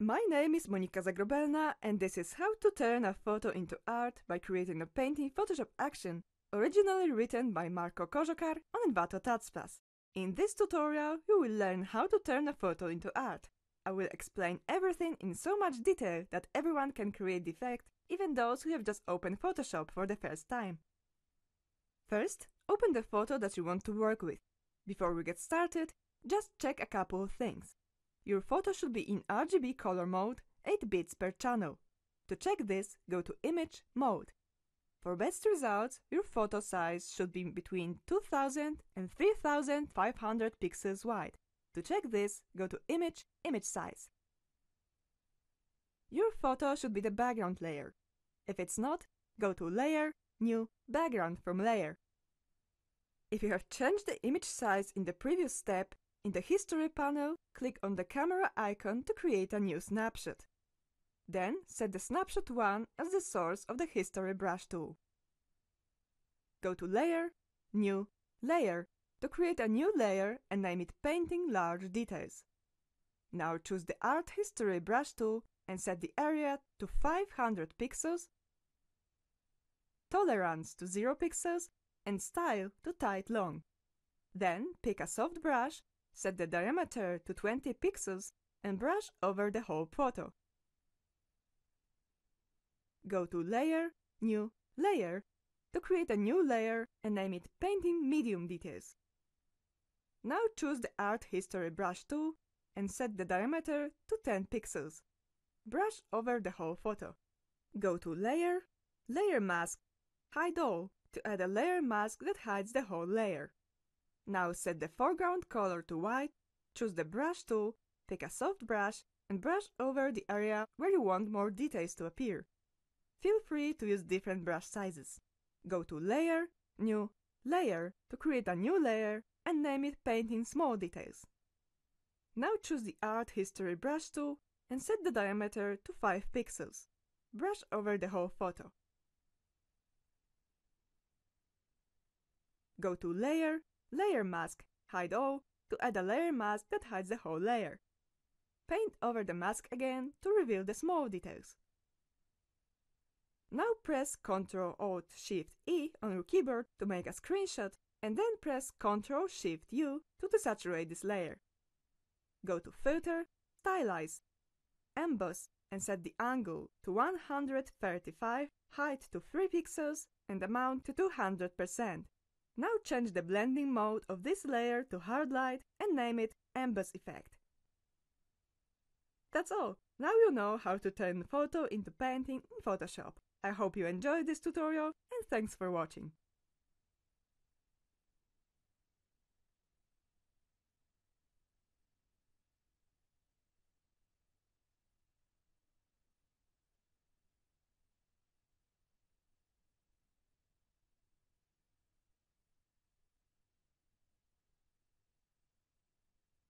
My name is Monika Zagrobelna, and this is how to turn a photo into art by creating a painting Photoshop action, originally written by Marco Kozokar on Envato Tatspas. In this tutorial, you will learn how to turn a photo into art. I will explain everything in so much detail that everyone can create the effect, even those who have just opened Photoshop for the first time. First, open the photo that you want to work with. Before we get started, just check a couple of things. Your photo should be in RGB color mode, 8 bits per channel. To check this, go to Image Mode. For best results, your photo size should be between 2000 and 3500 pixels wide. To check this, go to Image Size. Your photo should be the background layer. If it's not, go to Layer, New, Background from Layer. If you have changed the image size in the previous step, in the History panel, click on the camera icon to create a new snapshot. Then set the Snapshot 1 as the source of the History Brush tool. Go to Layer, New, Layer to create a new layer and name it Painting Large Details. Now choose the Art History Brush tool and set the area to 500 pixels, tolerance to 0 pixels, and style to tight long. Then pick a soft brush, set the diameter to 20 pixels and brush over the whole photo. Go to Layer, New, Layer to create a new layer and name it Painting Medium Details. Now choose the Art History Brush tool and set the diameter to 10 pixels. Brush over the whole photo. Go to Layer, Layer Mask, Hide All to add a layer mask that hides the whole layer. Now set the foreground color to white, choose the brush tool, pick a soft brush and brush over the area where you want more details to appear. Feel free to use different brush sizes. Go to Layer, New, Layer to create a new layer and name it Painting Small Details. Now choose the Art History Brush tool and set the diameter to 5 pixels. Brush over the whole photo. Go to Layer, Layer Mask, Hide All to add a layer mask that hides the whole layer. Paint over the mask again to reveal the small details. Now press Ctrl-Alt-Shift-E on your keyboard to make a screenshot and then press Ctrl-Shift-U to desaturate this layer. Go to Filter, Stylize, Emboss and set the angle to 135, height to 3 pixels and amount to 200%. Now change the blending mode of this layer to Hard Light and name it Emboss Effect. That's all! Now you know how to turn photo into painting in Photoshop. I hope you enjoyed this tutorial and thanks for watching.